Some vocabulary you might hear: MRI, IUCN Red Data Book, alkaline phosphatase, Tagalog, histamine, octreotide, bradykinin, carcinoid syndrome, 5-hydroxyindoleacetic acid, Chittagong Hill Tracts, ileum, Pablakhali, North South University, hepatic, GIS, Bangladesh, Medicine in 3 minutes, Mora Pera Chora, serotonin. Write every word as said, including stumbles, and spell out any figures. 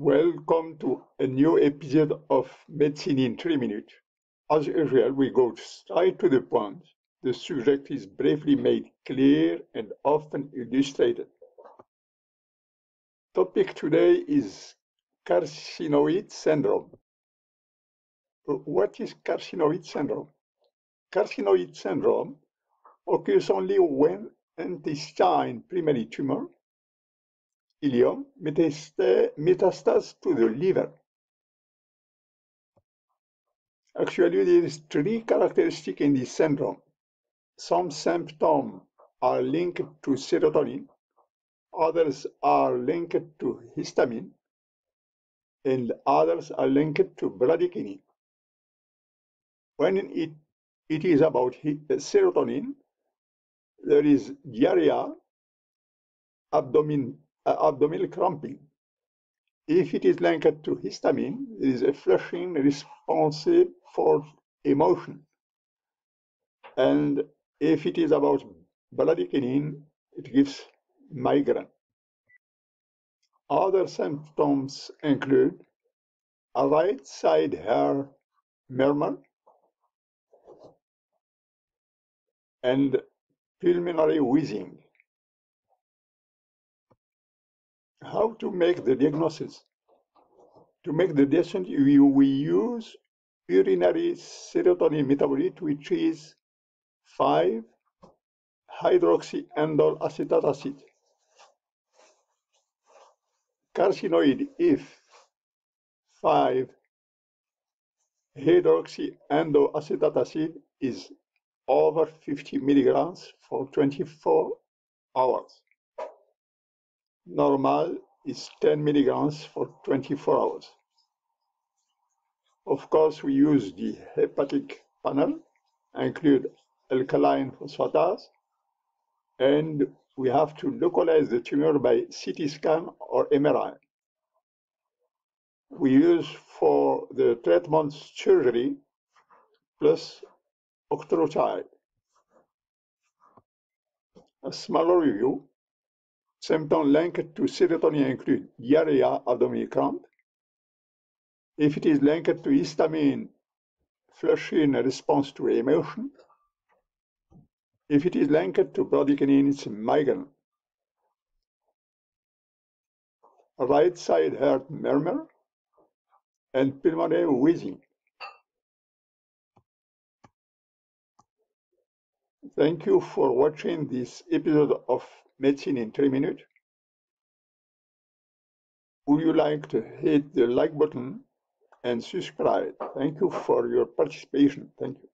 Welcome to a new episode of Medicine in three minutes. As usual, we go straight to the point. The subject is briefly made clear and often illustrated. Topic today is carcinoid syndrome. What is carcinoid syndrome? Carcinoid syndrome occurs only when intestine primary tumor, ileum, metastase to the liver. Actually, there is three characteristics in this syndrome. Some symptoms are linked to serotonin, others are linked to histamine, and others are linked to bradykinin. When it, it is about serotonin, there is diarrhea, abdomen abdominal cramping. If it is linked to histamine, it is a flushing responsive for emotion. And if it is about bradykinin, it gives migraine. Other symptoms include a right side hair murmur and pulmonary wheezing. How to make the diagnosis? To make the diagnosis, we use urinary serotonin metabolite, which is five hydroxyindoleacetic acid. Carcinoid if five hydroxyindoleacetic acid is over fifty milligrams for twenty-four hours. Normal is ten milligrams for twenty-four hours. Of course, we use the hepatic panel, include alkaline phosphatase, and we have to localize the tumor by C T scan or M R I. We use for the treatment surgery plus octreotide. A smaller review. Symptoms linked to serotonin include diarrhea, abdominal cramp. If it is linked to histamine, flushing response to emotion. If it is linked to bradykinin, it's migraine. Right side heart murmur and pulmonary wheezing. Thank you for watching this episode of Medicine in three minutes. Would you like to hit the like button and subscribe? Thank you for your participation. Thank you.